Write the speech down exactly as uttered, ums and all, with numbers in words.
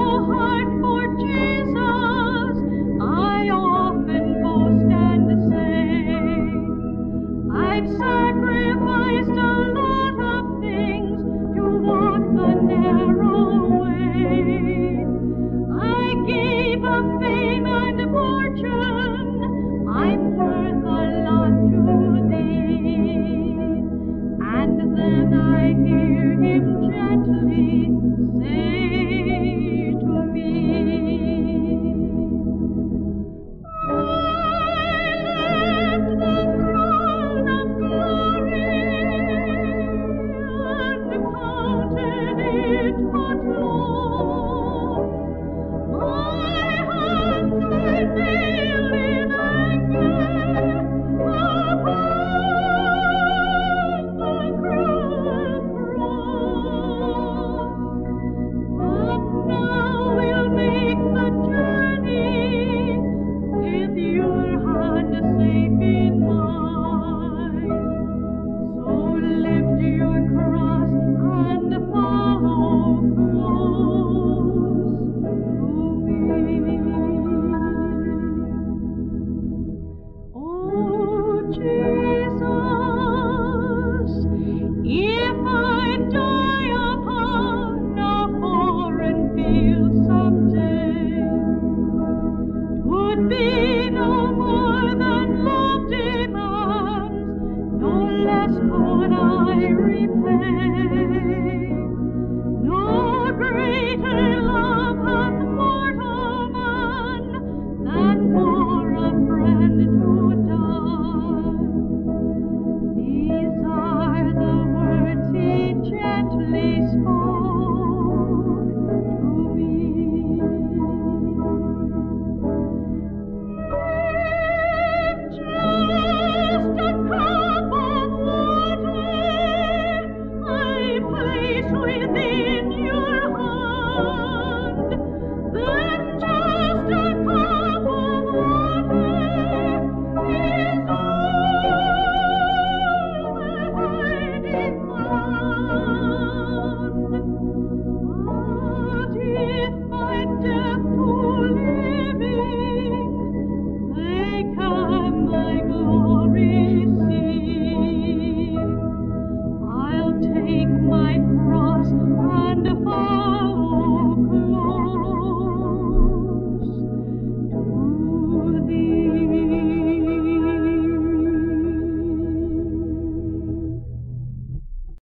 So